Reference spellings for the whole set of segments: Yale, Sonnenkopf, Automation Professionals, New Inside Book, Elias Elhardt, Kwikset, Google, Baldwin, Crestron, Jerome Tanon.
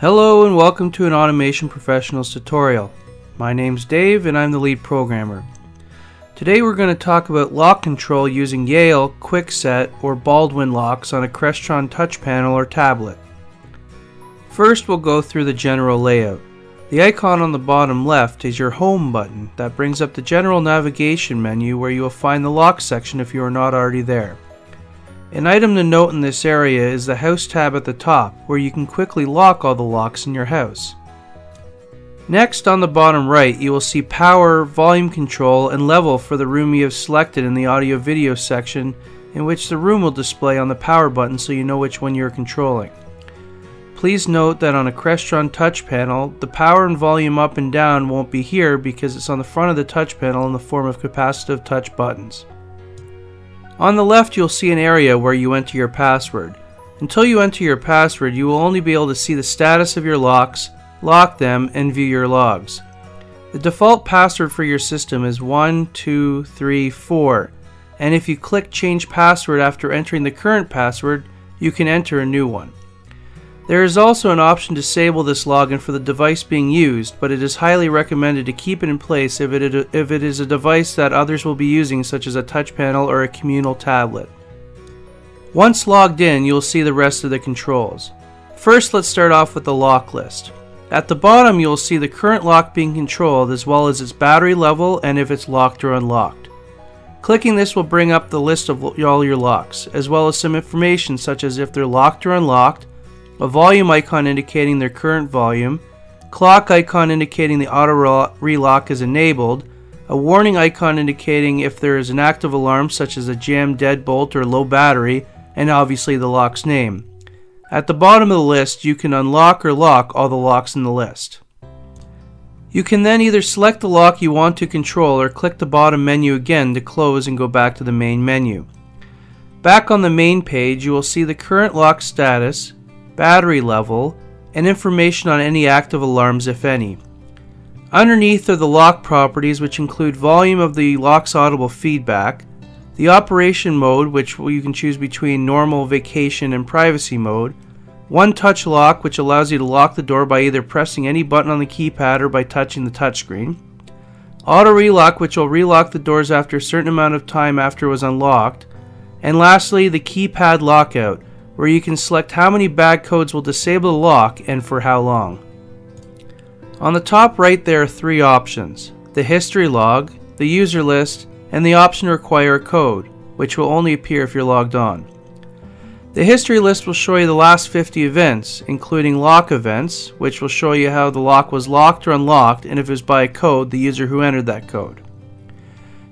Hello and welcome to an Automation Professionals tutorial. My name's Dave and I'm the lead programmer. Today we're going to talk about lock control using Yale, Kwikset, or Baldwin locks on a Crestron touch panel or tablet. First we'll go through the general layout. The icon on the bottom left is your home button that brings up the general navigation menu where you will find the lock section if you are not already there. An item to note in this area is the House tab at the top, where you can quickly lock all the locks in your house. Next, on the bottom right, you will see Power, Volume Control, and Level for the room you have selected in the Audio Video section, in which the room will display on the power button so you know which one you are controlling. Please note that on a Crestron touch panel, the power and volume up and down won't be here because it's on the front of the touch panel in the form of capacitive touch buttons. On the left you'll see an area where you enter your password. Until you enter your password you will only be able to see the status of your locks, lock them, and view your logs. The default password for your system is 1234, and if you click Change Password after entering the current password, you can enter a new one. There is also an option to disable this login for the device being used, but it is highly recommended to keep it in place if it is a device that others will be using, such as a touch panel or a communal tablet. Once logged in, you'll see the rest of the controls. First, let's start off with the lock list. At the bottom, you'll see the current lock being controlled as well as its battery level and if it's locked or unlocked. Clicking this will bring up the list of all your locks, as well as some information such as if they're locked or unlocked, a volume icon indicating their current volume, clock icon indicating the auto relock is enabled, a warning icon indicating if there is an active alarm such as a jammed deadbolt or low battery, and obviously the lock's name. At the bottom of the list you can unlock or lock all the locks in the list. You can then either select the lock you want to control or click the bottom menu again to close and go back to the main menu. Back on the main page you will see the current lock status, battery level, and information on any active alarms if any. Underneath are the lock properties, which include volume of the lock's audible feedback, the operation mode, which you can choose between normal, vacation, and privacy mode, one-touch lock, which allows you to lock the door by either pressing any button on the keypad or by touching the touchscreen, auto relock, which will relock the doors after a certain amount of time after it was unlocked, and lastly the keypad lockout, where you can select how many bag codes will disable the lock and for how long. On the top right there are three options: the history log, the user list, and the option to require a code, which will only appear if you're logged on. The history list will show you the last 50 events, including lock events, which will show you how the lock was locked or unlocked and if it was by a code, the user who entered that code.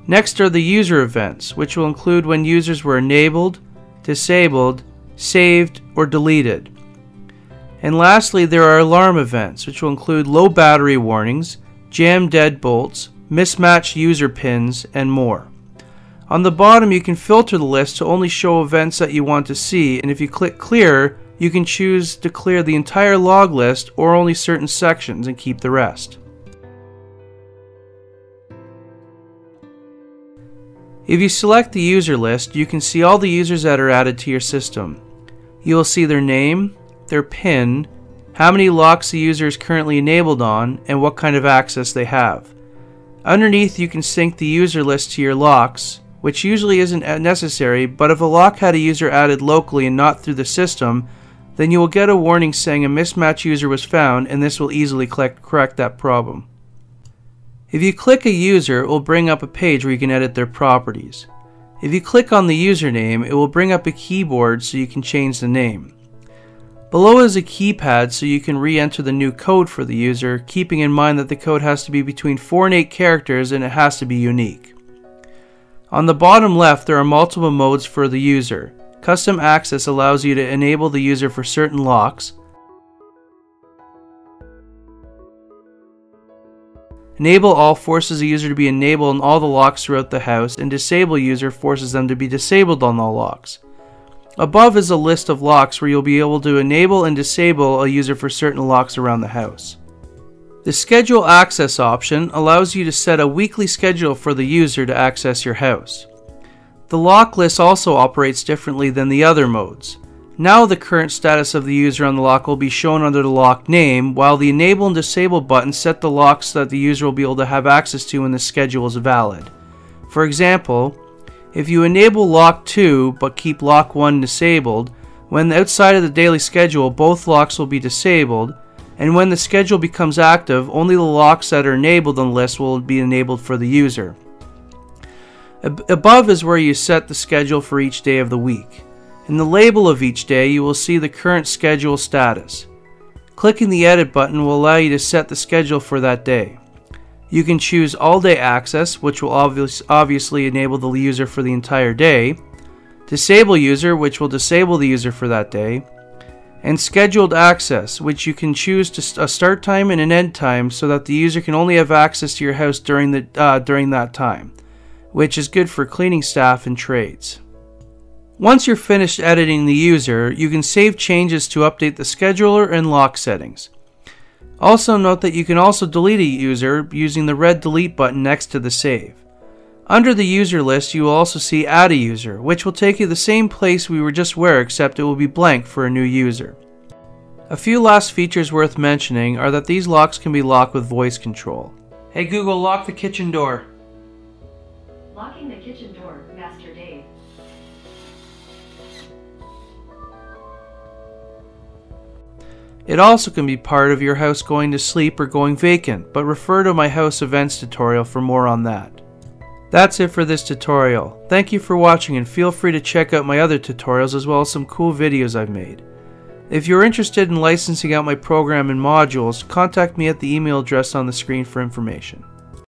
Next are the user events, which will include when users were enabled, disabled, saved, or deleted. And lastly there are alarm events, which will include low battery warnings, jammed deadbolts, mismatched user pins, and more. On the bottom you can filter the list to only show events that you want to see, and if you click clear you can choose to clear the entire log list or only certain sections and keep the rest. If you select the user list you can see all the users that are added to your system. You will see their name, their PIN, how many locks the user is currently enabled on, and what kind of access they have. Underneath you can sync the user list to your locks, which usually isn't necessary, but if a lock had a user added locally and not through the system, then you will get a warning saying a mismatched user was found, and this will easily correct that problem. If you click a user, it will bring up a page where you can edit their properties. If you click on the username, it will bring up a keyboard so you can change the name. Below is a keypad so you can re-enter the new code for the user, keeping in mind that the code has to be between 4 and 8 characters and it has to be unique. On the bottom left there are multiple modes for the user. Custom access allows you to enable the user for certain locks. Enable all forces a user to be enabled on all the locks throughout the house, and disable user forces them to be disabled on all locks. Above is a list of locks where you'll be able to enable and disable a user for certain locks around the house. The schedule access option allows you to set a weekly schedule for the user to access your house. The lock list also operates differently than the other modes. Now the current status of the user on the lock will be shown under the lock name, while the enable and disable buttons set the lock so that the user will be able to have access to when the schedule is valid. For example, if you enable lock 2 but keep lock 1 disabled, when outside of the daily schedule both locks will be disabled, and when the schedule becomes active, only the locks that are enabled on the list will be enabled for the user. Above is where you set the schedule for each day of the week. In the label of each day, you will see the current schedule status. Clicking the edit button will allow you to set the schedule for that day. You can choose all day access, which will obviously enable the user for the entire day, disable user, which will disable the user for that day, and scheduled access, which you can choose to a start time and an end time so that the user can only have access to your house during that time, which is good for cleaning staff and trades. Once you're finished editing the user, you can save changes to update the scheduler and lock settings. Also note that you can also delete a user using the red delete button next to the save. Under the user list, you will also see add a user, which will take you to the same place we were just where, except it will be blank for a new user. A few last features worth mentioning are that these locks can be locked with voice control. Hey Google, lock the kitchen door. Locking the kitchen door, Master Dave. It also can be part of your house going to sleep or going vacant, but refer to my house events tutorial for more on that. That's it for this tutorial. Thank you for watching, and feel free to check out my other tutorials as well as some cool videos I've made. If you're interested in licensing out my program and modules, contact me at the email address on the screen for information.